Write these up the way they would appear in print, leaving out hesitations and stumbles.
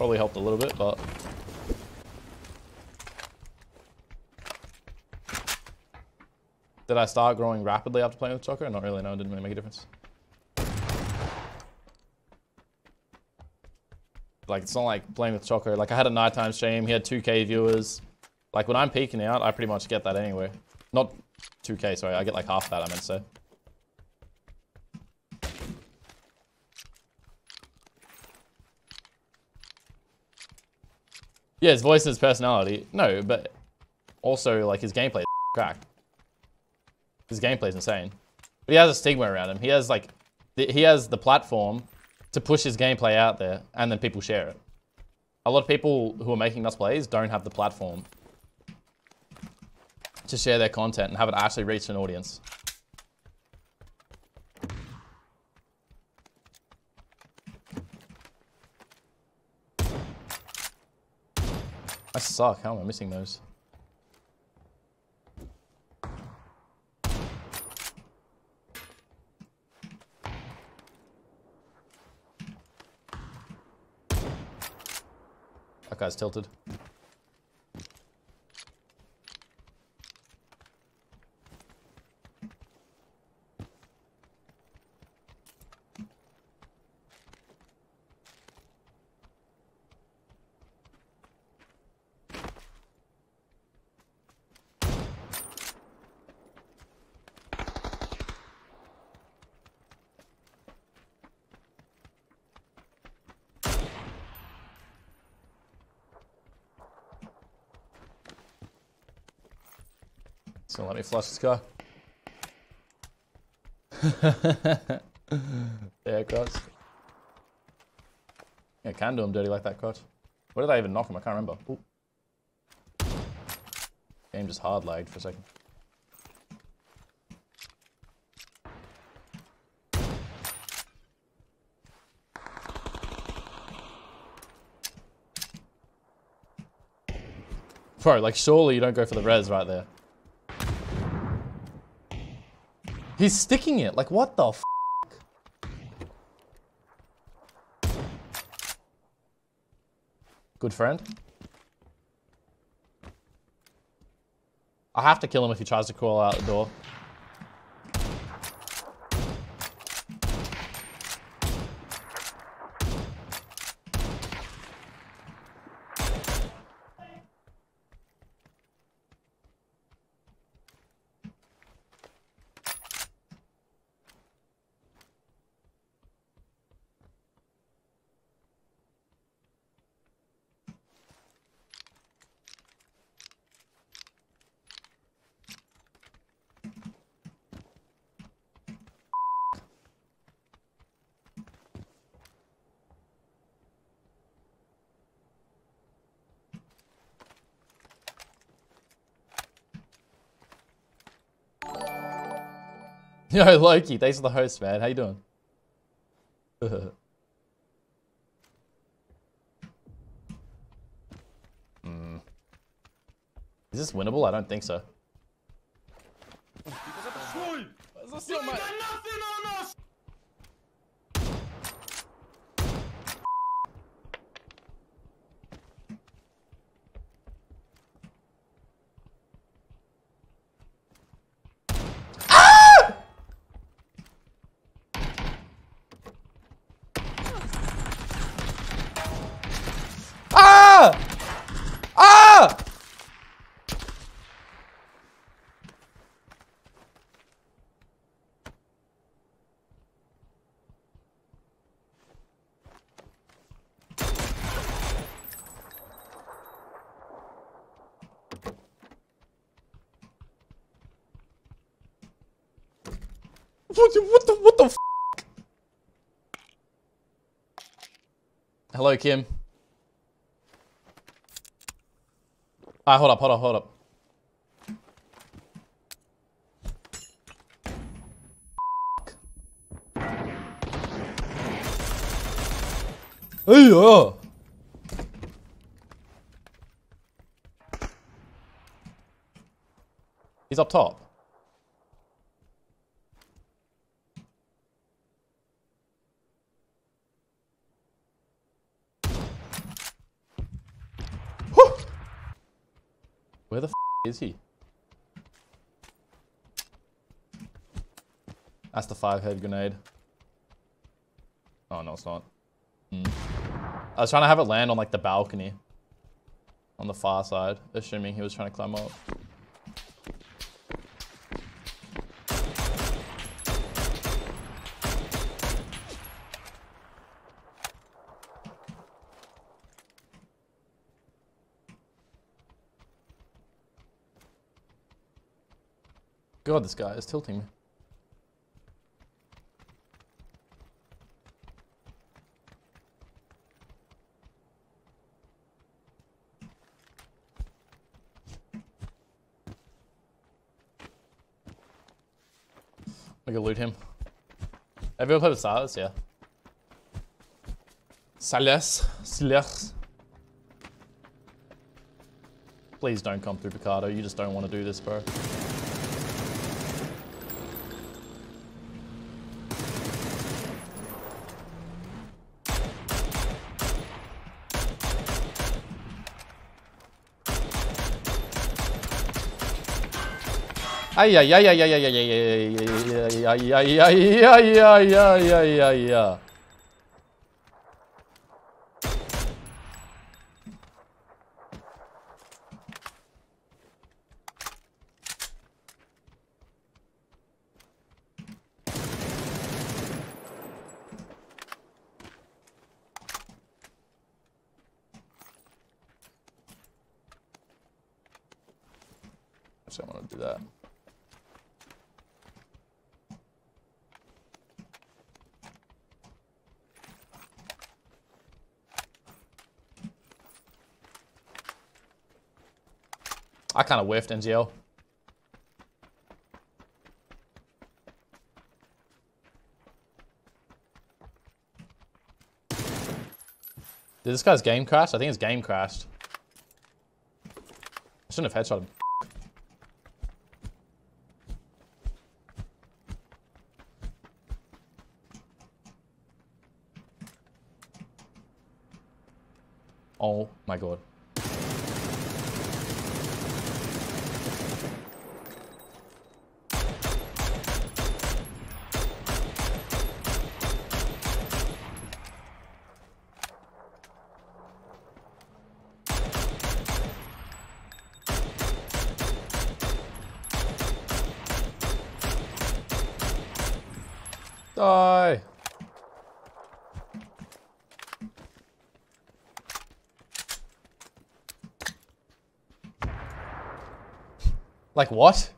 Probably helped a little bit, but... Did I start growing rapidly after playing with Choco? Not really, no, it didn't really make a difference. Like, it's not like playing with Choco. Like, I had a nighttime stream, he had 2K viewers. Like, when I'm peeking out, I pretty much get that anyway. Not 2K, sorry, I get like half that, I meant to say. Yeah, his voice is personality. No, but also, like, his gameplay is crack. His gameplay is insane. But he has a stigma around him. He has, like, he has the platform to push his gameplay out there, and then people share it. A lot of people who are making nuts plays don't have the platform to share their content and have it actually reach an audience. I suck, how am I missing those? That guy's tilted. So let me flush this guy. Yeah, Crotch. Yeah, can do him dirty like that, Crotch. Where did I even knock him? I can't remember. Ooh. Game just hard lagged for a second. Bro, like, surely you don't go for the res right there. He's sticking it, like, what the f***? Good friend. I have to kill him if he tries to crawl out the door. Yo, Loki, thanks for the host, man. How you doing? Is this winnable? I don't think so. You got nothing on us! What the f***? Hello, Kim. Alright, hold up. Hey, he's up top. is he? That's the 5-head grenade. Oh, no, it's not. I was trying to have it land on, like, the balcony. On the far side, assuming he was trying to climb up. God, this guy is tilting me. I could loot him. Have you ever played with Silas? Yeah. Silas. Please don't come through Picardo. You just don't want to do this, bro. Yeah. So I want to do that. I kind of whiffed NGL. Did this guy's game crash? I think his game crashed. I shouldn't have headshot him. Oh my god. Die. Like what?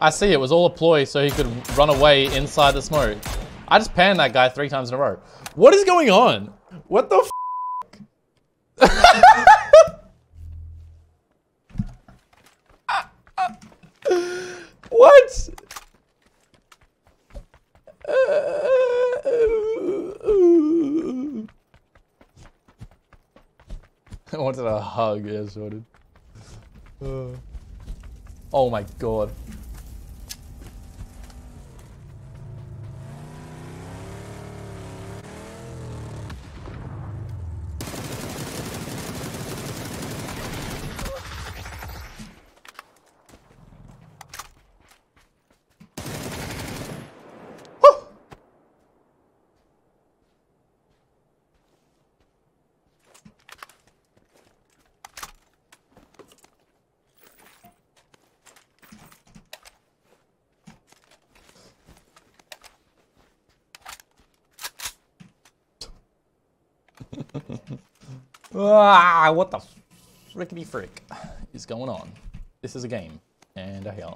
I see, it was all a ploy so he could run away inside the smoke. I just panned that guy 3 times in a row. What is going on? What the f? What? I wanted a hug, yeah, so I did. Oh my god. What the frickety frick is going on? This is a game and a half.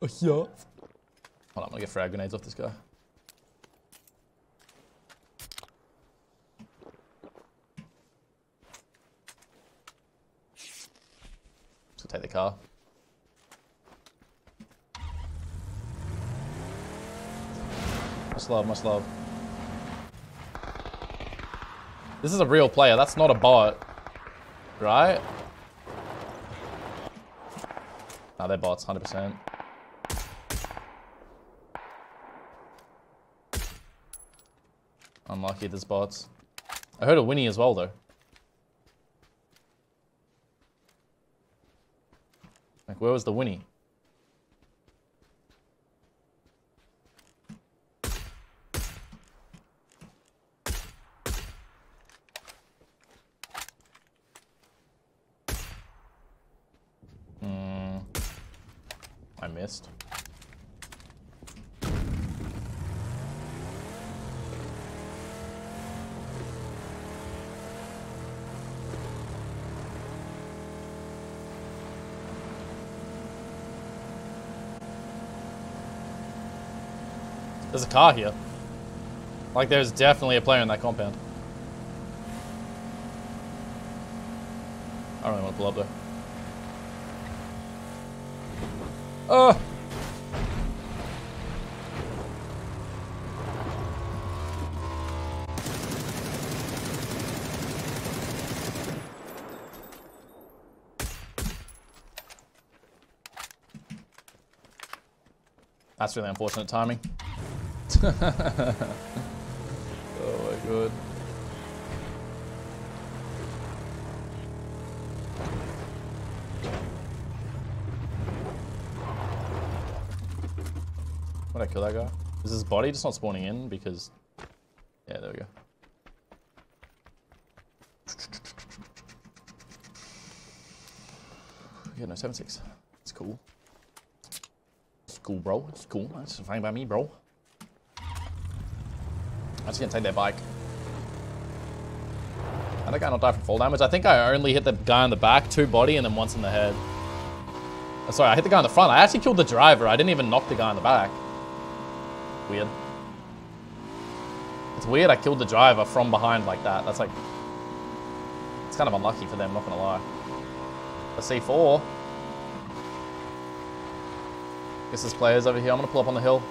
A half. Hold on, I'm gonna get frag grenades off this guy. Just gonna take the car. Much love, much love. This is a real player, that's not a bot. Right? Nah, they're bots, 100%. Unlucky, there's bots. I heard a Winnie as well, though. Like, where was the Winnie? I missed. There's a car here. Like, there's definitely a player in that compound. I don't really want to pull up there. Oh! That's really unfortunate timing. Oh my god. Would I kill that guy? Is his body just not spawning in because... Yeah, there we go. Yeah, no, 7-6. It's cool. It's cool, bro. It's cool. That's the thing about me, bro. I'm just gonna take their bike. I think I don't die from fall damage. I think I only hit the guy in the back, 2 body, and then 1 in the head. Oh, sorry, I hit the guy in the front. I actually killed the driver. I didn't even knock the guy in the back. Weird. It's weird I killed the driver from behind like that. That's like... It's kind of unlucky for them, not gonna lie. A C4. Guess there's players over here. I'm gonna pull up on the hill.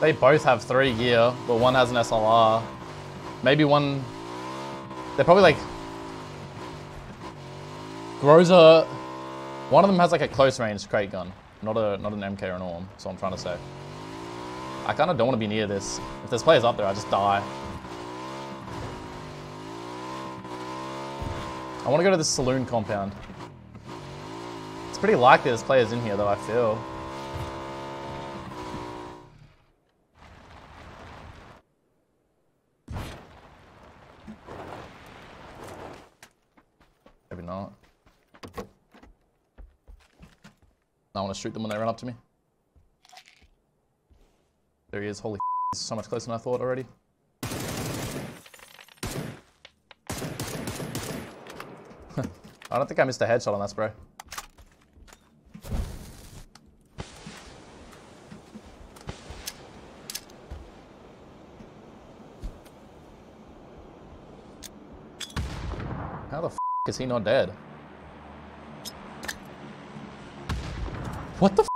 They both have 3 gear, but 1 has an SLR. Maybe 1... They're probably like... Groza... One of them has like a close range crate gun. Not an MK or an AWM, that's what I'm trying to say. I kind of don't want to be near this. If there's players up there, I just die. I want to go to the saloon compound. It's pretty likely there's players in here though, I feel. I want to shoot them when they run up to me. There he is. Holy f***, he's so much closer than I thought already. I don't think I missed a headshot on that spray. How the f*** is he not dead? What the f***?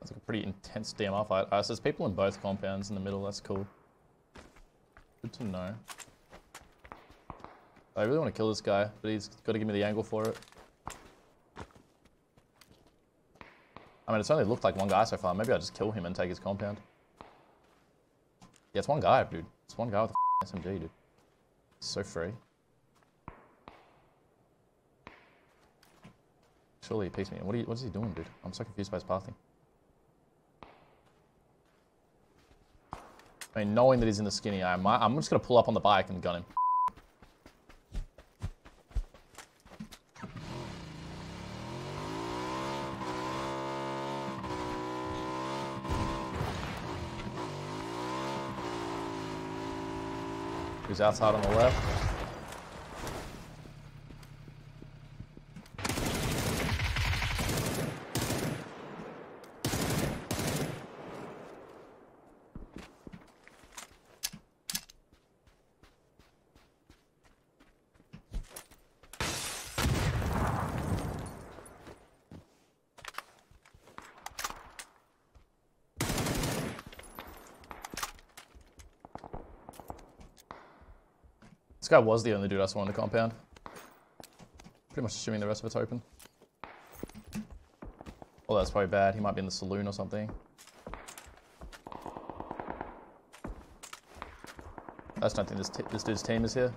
That's It's like a pretty intense DMR fight. So there's people in both compounds in the middle, that's cool. Good to know. I really want to kill this guy, but he's got to give me the angle for it. I mean, it's only looked like one guy so far. Maybe I'll just kill him and take his compound. Yeah, it's one guy, dude. It's one guy with a SMG, dude. It's so free. Surely he peeks me. What is he doing, dude? I'm so confused by his pathing. I mean, knowing that he's in the skinny, I'm just going to pull up on the bike and gun him. Who's outside on the left? This guy was the only dude I saw on the compound. Pretty much assuming the rest of it's open. Oh, that's probably bad. He might be in the saloon or something. I just don't think this dude's team is here.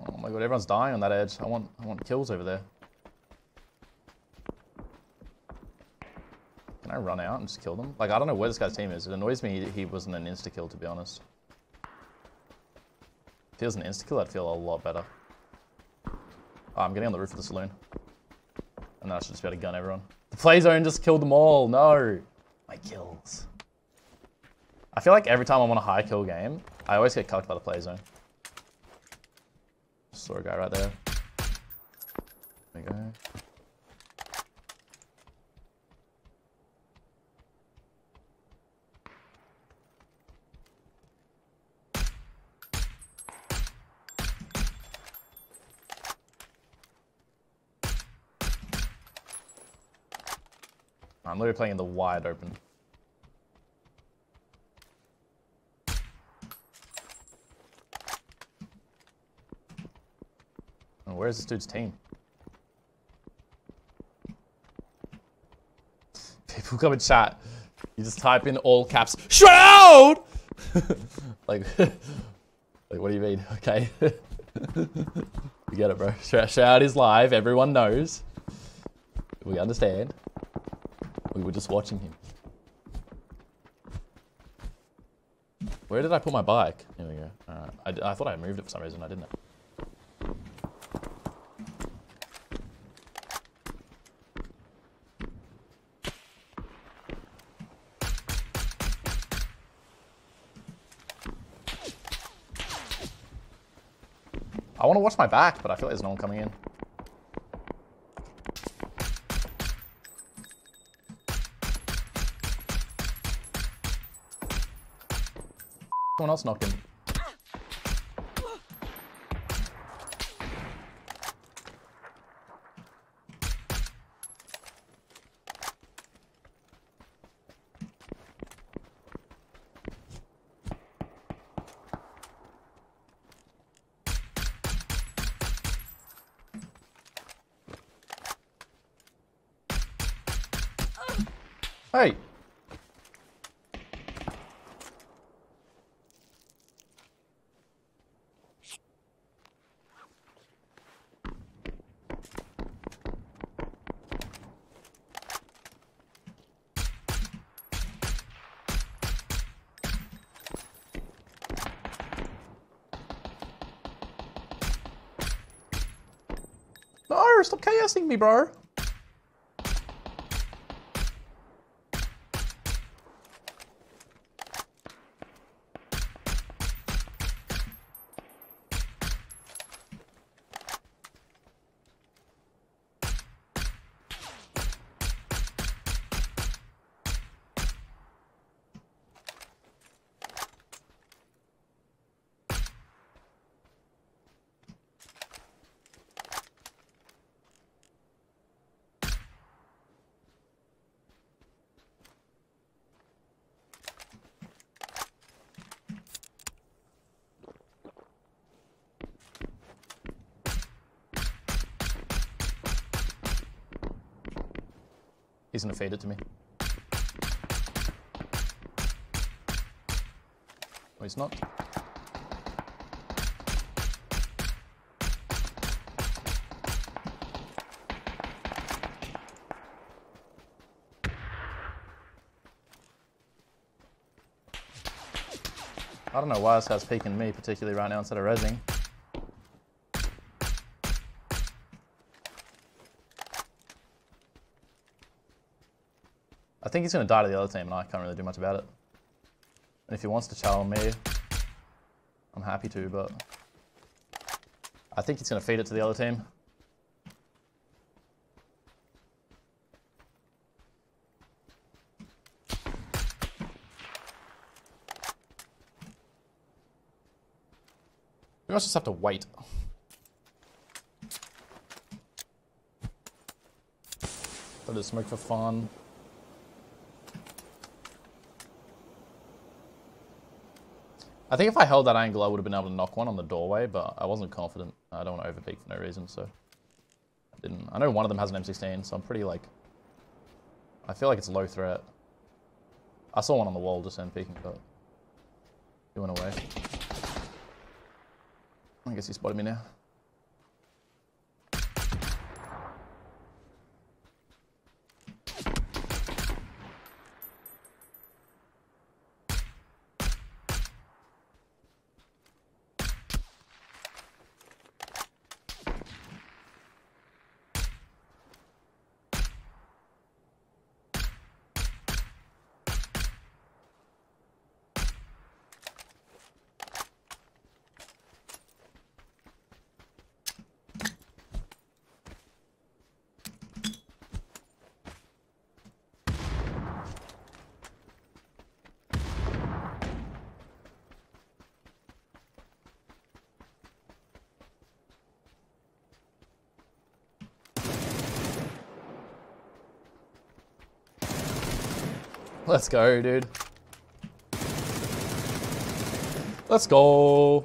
Oh my god, everyone's dying on that edge. I want kills over there. Can I run out and just kill them? Like, I don't know where this guy's team is. It annoys me he wasn't an insta-kill, to be honest. If he was an insta-kill, I'd feel a lot better. Oh, I'm getting on the roof of the saloon. And then I should just be able to gun everyone. The play zone just killed them all, no! My kills. I feel like every time I'm on a high kill game, I always get cucked by the play zone. Saw a guy right there. There we go. I'm literally playing in the wide open. Oh, where's this dude's team? People come in chat. You just type in all caps, Shroud! like, what do you mean? Okay. We get it, bro. Shroud is live. Everyone knows. We understand. We were just watching him. Where did I put my bike? Here we go. Alright. I thought I moved it for some reason. I didn't. I want to watch my back, but I feel like there's no one coming in. Someone else knocking. Hey. No, stop KSing me, bro. He's gonna fade it to me. No, he's not. I don't know why this guy's peeking me, particularly right now instead of rezzing. I think he's going to die to the other team and I can't really do much about it. And if he wants to chow on me, I'm happy to, but I think he's going to feed it to the other team. We must just have to wait. Throw the smoke for fun. I think if I held that angle, I would have been able to knock one on the doorway, but I wasn't confident. I don't want to overpeak for no reason, so I didn't. I know one of them has an M16, so I'm pretty like, I feel like it's low threat. I saw one on the wall just M-peaking, but he went away. I guess he spotted me now. Let's go, dude. Let's go.